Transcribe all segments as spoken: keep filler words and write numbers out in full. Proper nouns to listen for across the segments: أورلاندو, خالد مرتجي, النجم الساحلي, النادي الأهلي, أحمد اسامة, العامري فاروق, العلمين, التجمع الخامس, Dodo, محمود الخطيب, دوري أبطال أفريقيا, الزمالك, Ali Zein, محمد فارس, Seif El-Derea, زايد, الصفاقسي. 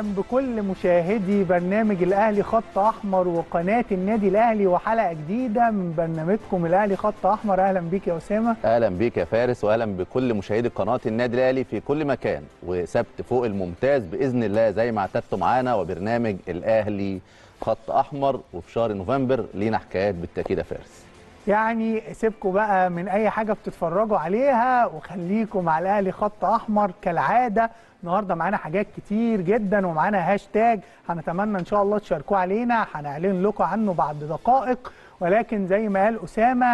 اهلا بكل مشاهدي برنامج الاهلي خط احمر وقناه النادي الاهلي وحلقه جديده من برنامجكم الاهلي خط احمر. اهلا بيك يا اسامه. اهلا بيك يا فارس واهلا بكل مشاهدي قناه النادي الاهلي في كل مكان وسبت فوق الممتاز باذن الله زي ما اعتدتم معانا وبرنامج الاهلي خط احمر. وفي شهر نوفمبر لينا حكايات بالتاكيد يا فارس، يعني سيبكم بقى من اي حاجه بتتفرجوا عليها وخليكم على الاهلي خط احمر كالعاده. النهارده معانا حاجات كتير جدا ومعانا هاشتاج هنتمنى ان شاء الله تشاركوه علينا، هنعلن لكم عنه بعد دقائق. ولكن زي ما قال اسامه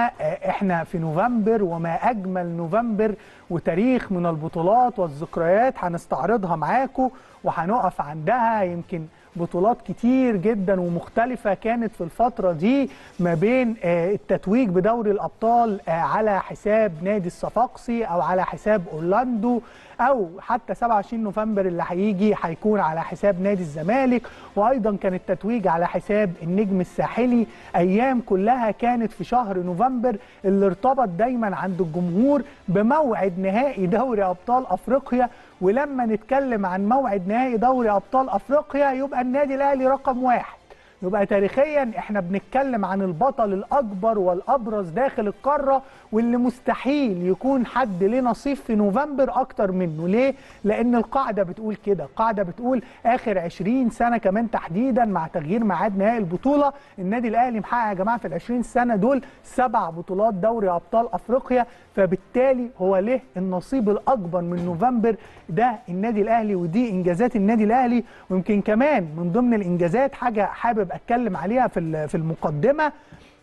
احنا في نوفمبر وما اجمل نوفمبر وتاريخ من البطولات والذكريات هنستعرضها معاكم وهنقف عندها. يمكن بطولات كتير جدا ومختلفة كانت في الفترة دي ما بين التتويج بدوري الأبطال على حساب نادي الصفاقسي أو على حساب أورلاندو أو حتى سبعة وعشرين نوفمبر اللي هيجي هيكون على حساب نادي الزمالك، وأيضا كان التتويج على حساب النجم الساحلي. أيام كلها كانت في شهر نوفمبر اللي ارتبط دايما عند الجمهور بموعد نهائي دوري أبطال أفريقيا. ولما نتكلم عن موعد نهائي دوري أبطال أفريقيا يبقى النادي الأهلي رقم واحد، يبقى تاريخيا احنا بنتكلم عن البطل الأكبر والأبرز داخل القارة واللي مستحيل يكون حد ليه نصيب في نوفمبر أكتر منه. ليه؟ لأن القاعدة بتقول كده، القاعدة بتقول آخر عشرين سنة كمان تحديدا مع تغيير ميعاد نهائي البطولة النادي الأهلي محقق يا جماعة في العشرين سنة دول سبع بطولات دوري أبطال أفريقيا، فبالتالي هو له النصيب الأكبر من نوفمبر. ده النادي الأهلي ودي إنجازات النادي الأهلي. ويمكن كمان من ضمن الإنجازات حاجة حابب أتكلم عليها في المقدمة،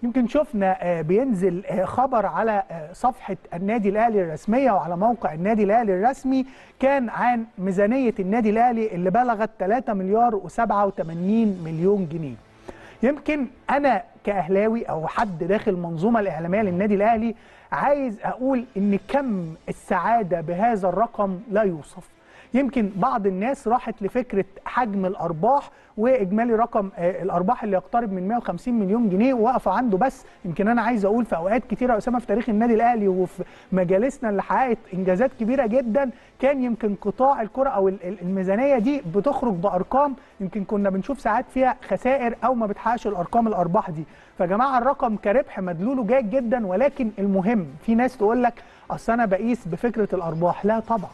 يمكن شفنا بينزل خبر على صفحة النادي الأهلي الرسمية وعلى موقع النادي الأهلي الرسمي كان عن ميزانية النادي الأهلي اللي بلغت ثلاثة مليار وسبعة وثمانين مليون جنيه. يمكن أنا كأهلاوي أو حد داخل المنظومة الإعلامية للنادي الأهلي عايز أقول إن كم السعادة بهذا الرقم لا يوصف. يمكن بعض الناس راحت لفكرة حجم الأرباح وإجمالي رقم الأرباح اللي يقترب من مئة وخمسين مليون جنيه ووقفوا عنده، بس يمكن أنا عايز أقول في أوقات كتيرة يا أسامة في تاريخ النادي الأهلي وفي مجالسنا اللي حققت إنجازات كبيرة جدا كان يمكن قطاع الكرة أو الميزانية دي بتخرج بأرقام يمكن كنا بنشوف ساعات فيها خسائر أو ما بتحققش الأرقام الأرباح دي. فجماعة الرقم كربح مدلوله جيد جدا، ولكن المهم في ناس تقول لك أصل أنا بقيس بفكرة الأرباح. لا طبعا،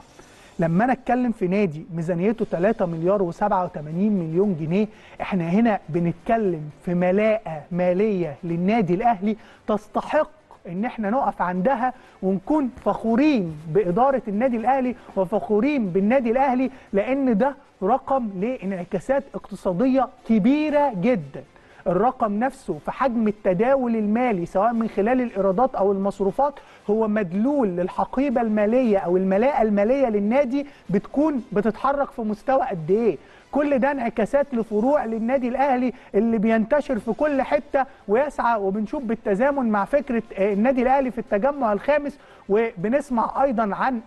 لما أنا أتكلم في نادي ميزانيته ثلاثة مليار وسبعة وثمانين مليون جنيه إحنا هنا بنتكلم في ملاءة مالية للنادي الأهلي تستحق إن إحنا نقف عندها ونكون فخورين بإدارة النادي الأهلي وفخورين بالنادي الأهلي، لأن ده رقم ليه انعكاسات اقتصادية كبيرة جدا. الرقم نفسه في حجم التداول المالي سواء من خلال الإيرادات أو المصروفات هو مدلول للحقيبة المالية أو الملاءة المالية للنادي بتكون بتتحرك في مستوى قد إيه؟ كل ده انعكاسات لفروع للنادي الأهلي اللي بينتشر في كل حتة ويسعى، وبنشوف بالتزامن مع فكرة النادي الأهلي في التجمع الخامس. وبنسمع أيضا عن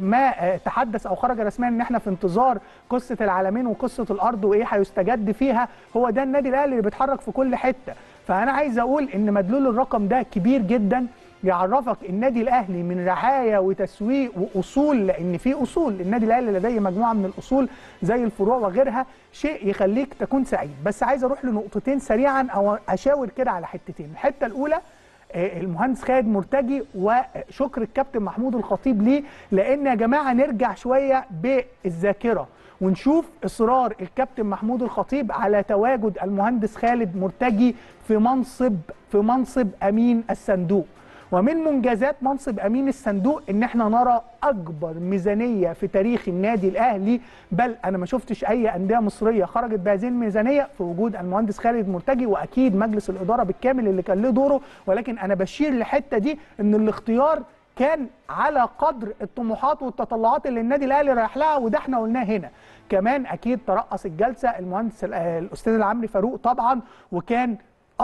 ما تحدث أو خرج رسميا إن احنا في انتظار قصة العلمين وقصة الأرض وإيه هيستجد فيها. هو ده النادي الأهلي اللي بيتحرك في كل حتة. فأنا عايز أقول إن مدلول الرقم ده كبير جدا، يعرفك النادي الأهلي من رعاية وتسويق وأصول، لأن في أصول النادي الأهلي لديه مجموعة من الأصول زي الفروع وغيرها، شيء يخليك تكون سعيد. بس عايز أروح لنقطتين سريعا أو أشاور كده على حتتين. الحتة الأولى المهندس خالد مرتجي وشكر الكابتن محمود الخطيب ليه، لأن يا جماعة نرجع شوية بالذاكرة ونشوف إصرار الكابتن محمود الخطيب على تواجد المهندس خالد مرتجي في منصب في منصب أمين الصندوق. ومن منجزات منصب أمين الصندوق إن احنا نرى أكبر ميزانية في تاريخ النادي الأهلي، بل أنا ما شفتش أي أندية مصرية خرجت بهذه الميزانية في وجود المهندس خالد مرتجي، وأكيد مجلس الإدارة بالكامل اللي كان له دوره. ولكن أنا بشير للحتة دي إن الاختيار كان على قدر الطموحات والتطلعات اللي النادي الأهلي رايح لها، وده احنا قلناه هنا. كمان أكيد ترأس الجلسة المهندس الأستاذ العامري فاروق طبعا، وكان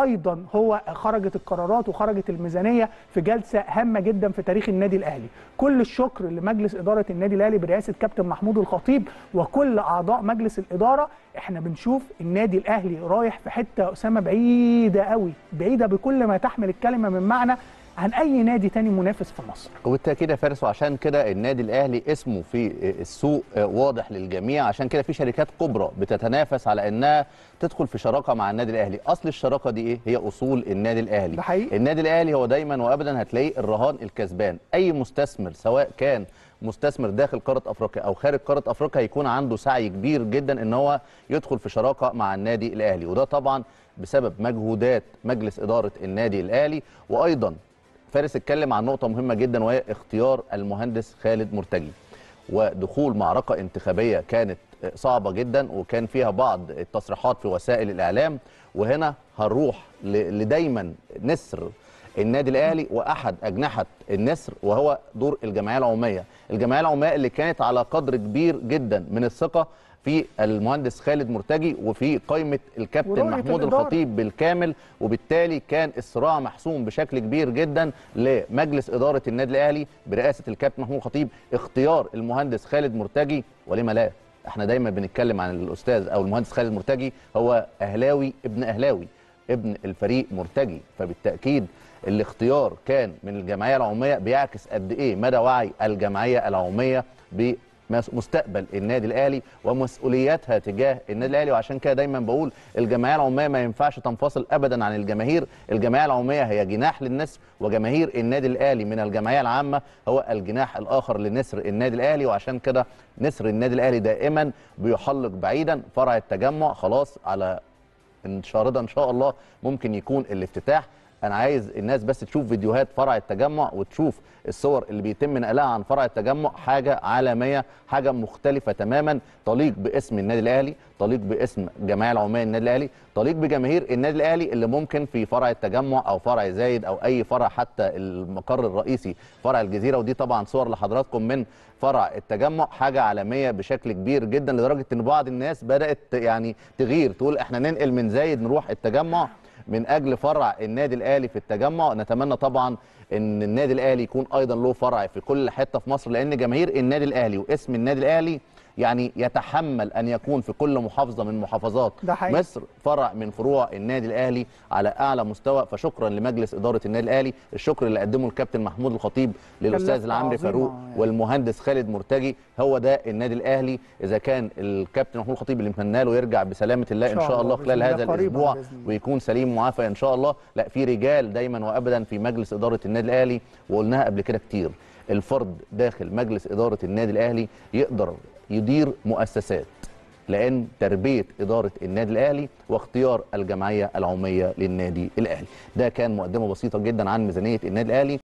أيضا هو خرجت القرارات وخرجت الميزانية في جلسة هامة جدا في تاريخ النادي الأهلي. كل الشكر لمجلس إدارة النادي الأهلي برئاسة كابتن محمود الخطيب وكل أعضاء مجلس الإدارة. احنا بنشوف النادي الأهلي رايح في حتة أسامة بعيدة قوي، بعيدة بكل ما تحمل الكلمة من معنى. عن أي نادي تاني منافس في مصر. وبالتأكيد يا فارس، وعشان كده النادي الأهلي اسمه في السوق واضح للجميع، عشان كده في شركات كبرى بتتنافس على أنها تدخل في شراكة مع النادي الأهلي. أصل الشراكة دي إيه؟ هي أصول النادي الأهلي. ده حقيقي. النادي الأهلي هو دايما وأبدا هتلاقيه الرهان الكسبان. أي مستثمر سواء كان مستثمر داخل قارة أفريقيا أو خارج قارة أفريقيا هيكون عنده سعي كبير جدا أن هو يدخل في شراكة مع النادي الأهلي، وده طبعا بسبب مجهودات مجلس إدارة النادي الأهلي. وأيضا فارس اتكلم عن نقطة مهمة جدا وهي اختيار المهندس خالد مرتجي ودخول معركة انتخابية كانت صعبة جدا وكان فيها بعض التصريحات في وسائل الإعلام، وهنا هنروح لدايما نسر النادي الأهلي وأحد أجنحة النسر وهو دور الجمعية العمومية. الجمعية العمومية اللي كانت على قدر كبير جدا من الثقة في المهندس خالد مرتجي وفي قائمة الكابتن محمود الخطيب بالكامل، وبالتالي كان الصراع محسوم بشكل كبير جدا لمجلس إدارة النادي الأهلي برئاسة الكابتن محمود الخطيب. اختيار المهندس خالد مرتجي، ولما لا احنا دايما بنتكلم عن الأستاذ أو المهندس خالد مرتجي، هو أهلاوي ابن أهلاوي ابن الفريق مرتجي، فبالتأكيد الاختيار كان من الجمعية العمومية بيعكس قد إيه مدى وعي الجمعية العمومية ب مستقبل النادي الاهلي ومسؤولياتها تجاه النادي الاهلي. وعشان كده دايما بقول الجمعيه العموميه ما ينفعش تنفصل ابدا عن الجماهير. الجمعيه العموميه هي جناح للنسر، وجماهير النادي الاهلي من الجمعيه العامه هو الجناح الاخر لنسر النادي الاهلي. وعشان كده نسر النادي الاهلي دائما بيحلق بعيدا. فرع التجمع خلاص على الشارده ان شاء الله ممكن يكون الافتتاح. أنا عايز الناس بس تشوف فيديوهات فرع التجمع وتشوف الصور اللي بيتم نقلها عن فرع التجمع، حاجة عالمية، حاجة مختلفة تماما، طليق باسم النادي الأهلي، طليق باسم الجمعية العمومية النادي الأهلي، طليق بجماهير النادي الأهلي اللي ممكن في فرع التجمع أو فرع زايد أو أي فرع حتى المقر الرئيسي فرع الجزيرة. ودي طبعا صور لحضراتكم من فرع التجمع، حاجة عالمية بشكل كبير جدا لدرجة إن بعض الناس بدأت يعني تغير تقول إحنا ننقل من زايد نروح التجمع من أجل فرع النادي الأهلي في التجمع. نتمنى طبعا أن النادي الأهلي يكون أيضا له فرع في كل حتة في مصر، لأن جماهير النادي الأهلي واسم النادي الأهلي يعني يتحمل أن يكون في كل محافظة من محافظات مصر فرع من فروع النادي الأهلي على أعلى مستوى. فشكرا لمجلس إدارة النادي الأهلي، الشكر اللي قدمه الكابتن محمود الخطيب للأستاذ العامري فاروق يعني. والمهندس خالد مرتجي، هو ده النادي الأهلي. إذا كان الكابتن محمود الخطيب اللي نتمنى له يرجع بسلامة الله إن شاء الله خلال هذا الأسبوع ويكون سليم ومعافى إن شاء الله. لا، في رجال دايما وأبدا في مجلس إدارة النادي الأهلي، وقلناها قبل كده كتير، الفرد داخل مجلس إدارة النادي الأهلي يقدر يدير مؤسسات، لأن تربية إدارة النادي الأهلي واختيار الجمعية العمومية للنادي الأهلي. ده كان مقدمة بسيطة جدا عن ميزانية النادي الأهلي.